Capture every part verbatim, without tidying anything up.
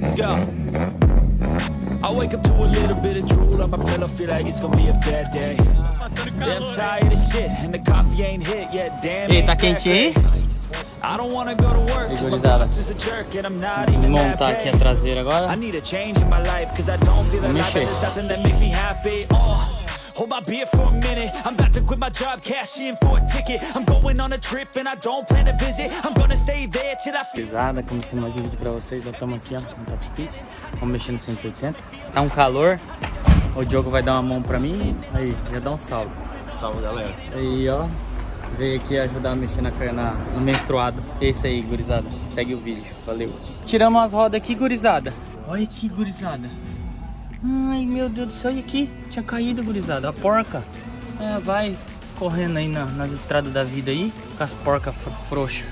Let's go. I wake up to a little bit of drool on my pillow, feel like it's gonna be a bad day. I'm tired of shit and the coffee ain't hit yet, damn. Eita, quente, hein? I don't want to go to work cuz my boss is a jerk and I'm not even happy. Montar aqui a traseira agora. I need a change in my life cuz I don't feel alive. There's nothing that makes me happy. Oh, hold my beer for a minute. I'm about to quit my job, cash in for a ticket. I'm going on a trip and I don't plan to visit. I'm gonna stay there till I feel. Pesada, como se imagina vídeo pra vocês. Nós estamos aqui, ó, no top speed. Vamos mexer no cento e oitenta. Tá um calor. O Diogo vai dar uma mão pra mim. Aí, já dá um salve. Salve, galera. Aí, ó. Veio aqui ajudar a mexer na carna no menstruado. Esse aí, gurizada. Segue o vídeo. Valeu. Tiramos as rodas aqui, gurizada. Olha aqui, gurizada. Ai, meu Deus do céu. Olha aqui. Tinha caído, gurizada. A porca. É, vai correndo aí na, nas estradas da vida aí. Com as porcas fro frouxas.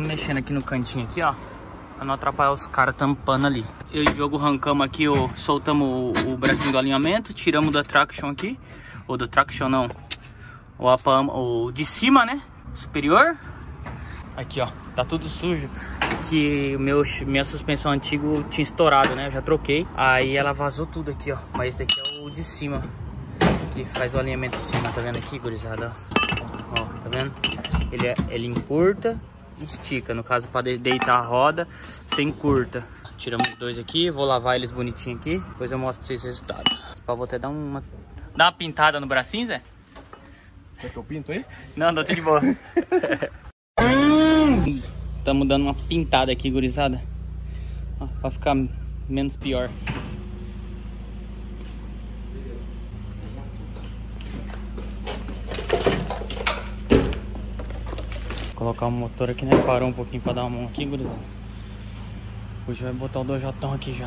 Mexendo aqui no cantinho aqui, ó, pra não atrapalhar os caras tampando ali. Eu e o Diogo arrancamos aqui, ó, soltamos o, o bracinho do alinhamento, tiramos da traction aqui, ou do traction não, o, apa, o de cima, né, superior. Aqui, ó, tá tudo sujo, que meu, minha suspensão antiga tinha estourado, né, eu já troquei. Aí ela vazou tudo aqui, ó, mas esse daqui é o de cima, que faz o alinhamento de cima, tá vendo aqui, gurizada, ó, tá vendo? Ele, é, ele encurta. Estica, no caso, para deitar a roda sem curta. Tiramos os dois aqui, vou lavar eles bonitinho aqui, depois eu mostro pra vocês o resultado. Vou até dar uma, dar uma pintada no bracinho, Zé? Quer que eu pinto aí? Não, não, tô de boa. Estamos dando uma pintada aqui, gurizada, ó, pra ficar menos pior. Colocar o motor aqui, né? Parou um pouquinho pra dar uma mão aqui, gurizada. Hoje vai botar o dois jotão aqui já.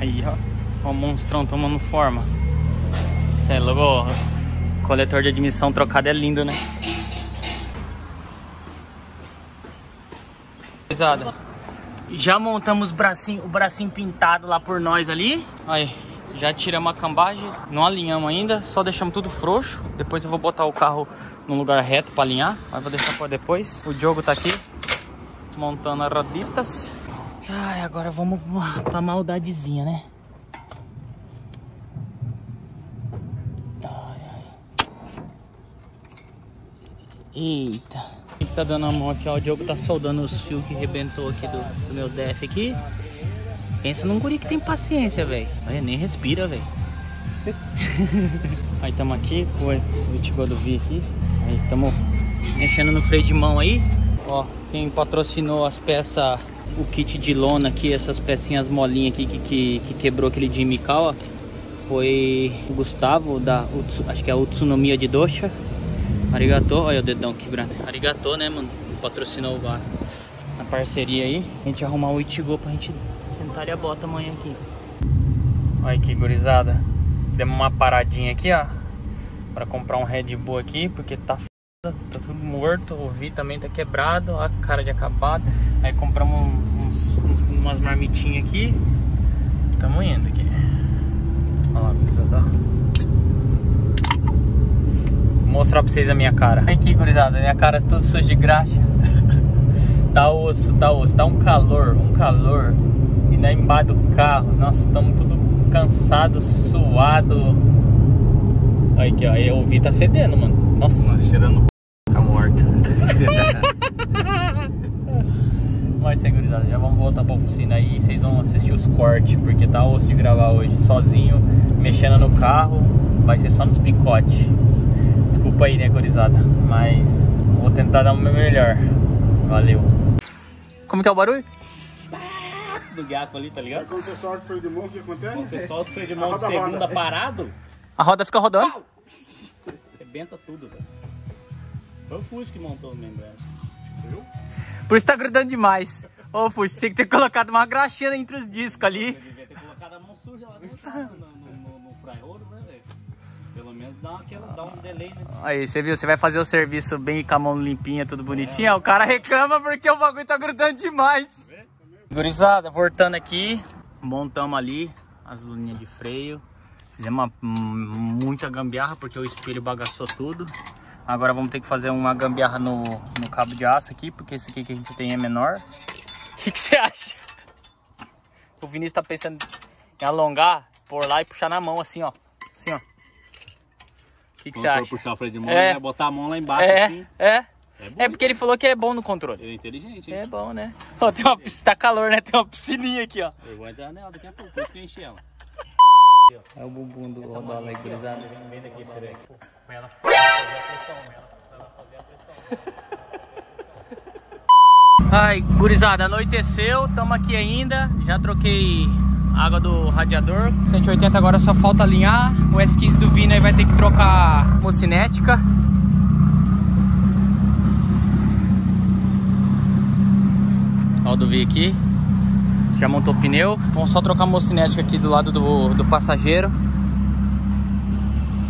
Aí, ó. Ó o monstrão tomando forma. Cê é louco. Coletor de admissão trocado é lindo, né? Pesada. Já montamos o bracinho, o bracinho pintado lá por nós ali. Aí, já tiramos a cambagem, não alinhamos ainda, só deixamos tudo frouxo. Depois eu vou botar o carro num lugar reto para alinhar, mas vou deixar para depois. O Diogo tá aqui montando as roditas. Ai, agora vamos pra maldadezinha, né? Eita, tá dando a mão aqui, ó. O Diogo tá soldando os fios que rebentou aqui do, do meu D F aqui. Pensa num guri que tem paciência, velho. Olha, nem respira, velho. Aí tamo aqui, foi o Tigo do Vi aqui. Aí tamo mexendo no freio de mão aí. Ó, quem patrocinou as peças, o kit de lona aqui, essas pecinhas molinhas aqui que, que, que quebrou aquele Jimmy Kawa, foi o Gustavo, da, acho que é a Utsunomiya de Docha. Arigato, olha o dedão quebrando. Arigato, né, mano? Patrocinou o bar. Na parceria aí, a gente arrumar o Ichigo pra gente sentar ali a bota amanhã aqui. Olha que gurizada. Demos uma paradinha aqui, ó. Pra comprar um Red Bull aqui, porque tá foda, tá tudo morto. O Vi também tá quebrado, ó, a cara de acabado. Aí compramos uns, uns, umas marmitinhas aqui. Tamo indo aqui. Olha lá, gurizada. Mostrar pra vocês a minha cara. Olha aqui, gurizada, minha cara é toda suja de graxa. Tá osso, tá osso. Tá um calor, um calor. E daí embaixo do carro, nossa, estamos tudo cansado, suado. Olha aqui, ó, aí o Vi tá fedendo, mano. Nossa, nossa, cheirando fica morta. Mas é, gurizada, já vamos voltar pra oficina aí. Vocês vão assistir os cortes, porque tá osso de gravar hoje, sozinho, mexendo no carro. Vai ser só nos picotes. Desculpa aí, né, gurizada, mas vou tentar dar o meu melhor. Valeu. Como que é o barulho? Do gato ali, tá ligado? Quando você solta o freio de mão, o que acontece? Quando você solta o freio de mão de segunda parado, a roda fica rodando. É bem arrebenta tudo, velho. Foi o Fuji que montou o membrete. Eu? Por isso tá grudando demais. Ô, Fuji, você tem que ter colocado uma graxinha entre os discos ali. Você devia ter colocado a mão suja lá dentro, no, no, no, no fraiolo, né, velho? Pelo menos dá, aquela, dá um delay, né? Aí, você viu? Você vai fazer o serviço bem com a mão limpinha, tudo bonitinho. É. O cara reclama porque o bagulho tá grudando demais. Gurizada, voltando aqui. Montamos ali as lulinhas de freio. Fizemos uma, muita gambiarra porque o espelho bagaçou tudo. Agora vamos ter que fazer uma gambiarra no, no cabo de aço aqui, porque esse aqui que a gente tem é menor. O que, que você acha? O Vinícius tá pensando em alongar, pôr lá e puxar na mão, assim, ó. Assim, ó. O que, que você acha? Puxar o freio de mão, é. Né? Botar a mão lá embaixo, é. Assim. É. É, é porque ele falou que é bom no controle. Ele é inteligente, hein? É bom, né? Ó, tem uma piscina, tá calor, né? Tem uma piscininha aqui, ó. Eu vou entrar nela daqui a pouco, depois que eu enchi ela. É o bumbum do rodola aí, gurizada. Ela fazia a pressão. Ai, gurizada, anoiteceu, estamos aqui ainda. Já troquei água do radiador. cento e oitenta agora só falta alinhar. O S quinze do Vina aí vai ter que trocar mocinética. Ó, o do V aqui. Já montou o pneu. Vamos só trocar a mocinética aqui do lado do, do passageiro.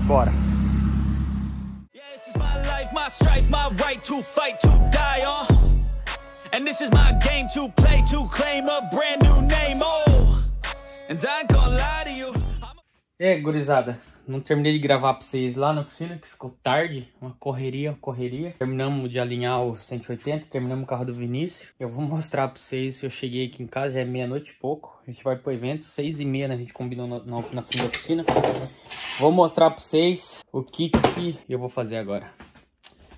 Bora. E aí, gurizada. Não terminei de gravar pra vocês lá na oficina, que ficou tarde. Uma correria, uma correria. Terminamos de alinhar o cento e oitenta, terminamos o carro do Vinícius. Eu vou mostrar pra vocês se eu cheguei aqui em casa, já é meia-noite e pouco. A gente vai pro evento, seis e meia, né? A gente combinou na, na, na fim da oficina. Vou mostrar pra vocês o que, que eu vou fazer agora.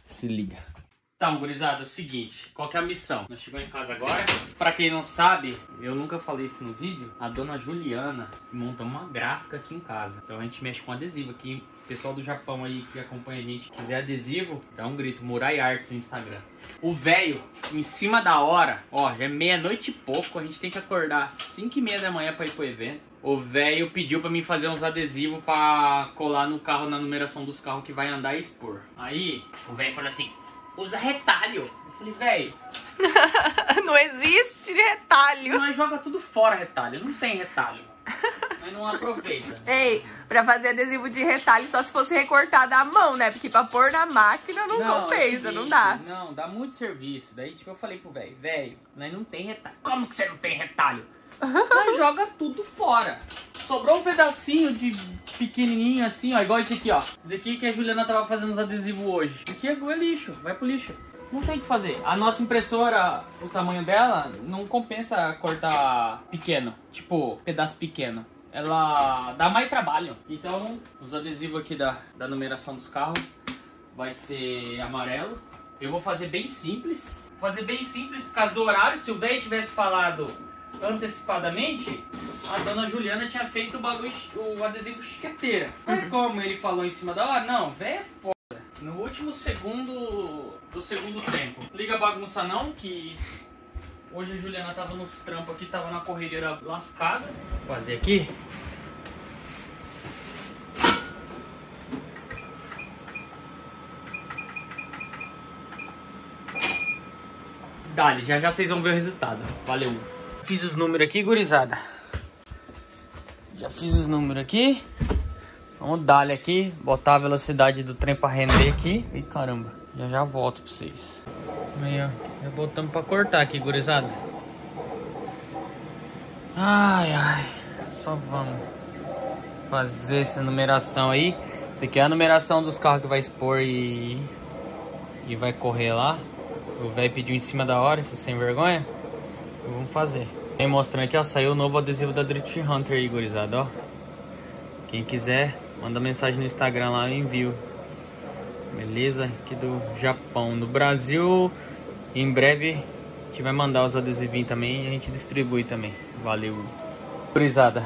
Se liga. Tá, gurizada, é o seguinte. Qual que é a missão? Nós chegamos em casa agora. Pra quem não sabe, eu nunca falei isso no vídeo, a dona Juliana monta uma gráfica aqui em casa. Então a gente mexe com adesivo aqui. O pessoal do Japão aí que acompanha a gente, quiser adesivo, dá um grito. Murai Arts no Instagram. O velho, em cima da hora, ó, já é meia-noite e pouco. A gente tem que acordar cinco e meia da manhã pra ir pro evento. O velho pediu pra mim fazer uns adesivos pra colar no carro, na numeração dos carros que vai andar e expor. Aí o velho falou assim: usa retalho. Eu falei: velho, não existe retalho. Mas joga tudo fora retalho, não tem retalho. Mas não aproveita. Ei, pra fazer adesivo de retalho só se fosse recortado à mão, né? Porque pra pôr na máquina não, não compensa, é, não dá. Não, dá muito serviço. Daí tipo eu falei pro velho: velho, mas não tem retalho. Como que você não tem retalho? Mas joga tudo fora. Sobrou um pedacinho de pequenininho assim, ó, igual esse aqui, ó. Esse aqui que a Juliana tava fazendo os adesivos hoje. Isso aqui é lixo, vai pro lixo. Não tem o que fazer. A nossa impressora, o tamanho dela, não compensa cortar pequeno. Tipo, pedaço pequeno. Ela dá mais trabalho. Então, os adesivos aqui da, da numeração dos carros vai ser amarelo. Eu vou fazer bem simples. Vou fazer bem simples por causa do horário. Se o velho tivesse falado antecipadamente, a dona Juliana tinha feito o bagulho, o adesivo chiqueteira. Mas como ele falou em cima da hora, não, velho, é foda. No último segundo do segundo tempo. Liga a bagunça não, que hoje a Juliana tava nos trampos aqui, tava na corredeira lascada. Vou fazer aqui. Dale, já já vocês vão ver o resultado. Valeu. Fiz os números aqui, gurizada. Já fiz os números aqui. Vamos dar-lhe aqui, botar a velocidade do trem pra render aqui. E caramba, já já volto pra vocês. Aí, ó, já botamos pra cortar aqui, gurizada. Ai, ai. Só vamos fazer essa numeração aí. Essa aqui é a numeração dos carros que vai expor e, e vai correr lá. O velho pediu em cima da hora, isso sem vergonha. Vamos fazer. Vem mostrando aqui, ó, saiu o novo adesivo da Drift Hunter aí, gurizada, ó. Quem quiser, manda mensagem no Instagram lá, eu envio. Beleza? Aqui do Japão. No Brasil, em breve, a gente vai mandar os adesivinhos também e a gente distribui também. Valeu. Gurizada.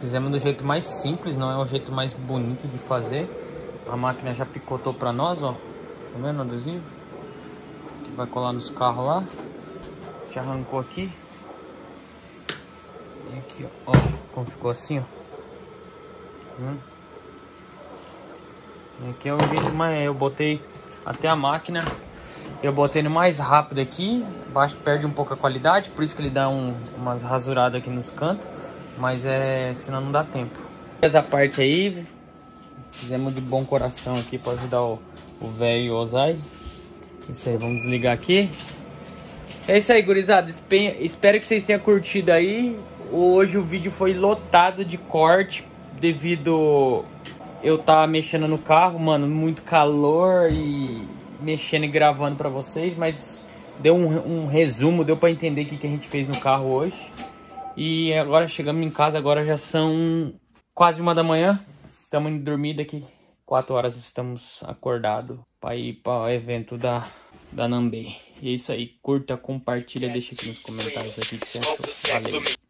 Fizemos do jeito mais simples, não é o jeito mais bonito de fazer. A máquina já picotou pra nós, ó. Tá vendo o adesivo? Vai colar nos carros lá. Já arrancou aqui. E aqui, ó. Ó, como ficou assim, ó. Hum. Aqui é o vídeo, mas eu botei até a máquina. Eu botei no mais rápido aqui. Baixo perde um pouco a qualidade, por isso que ele dá um, umas rasuradas aqui nos cantos. Mas é, senão não dá tempo. Essa parte aí, fizemos de bom coração aqui para ajudar o velho e o Ozai. Isso aí, vamos desligar aqui. É isso aí, gurizada. Espero que vocês tenham curtido aí. Hoje o vídeo foi lotado de corte, devido eu estar mexendo no carro, mano, muito calor e mexendo e gravando pra vocês. Mas deu um, um resumo, deu pra entender o que, que a gente fez no carro hoje. E agora chegamos em casa, agora já são quase uma da manhã. Estamos indo dormir, daqui quatro horas estamos acordados para ir para o evento da Danambé. E é isso aí, curta, compartilha, deixa aqui nos comentários aqui que você achou. Valeu!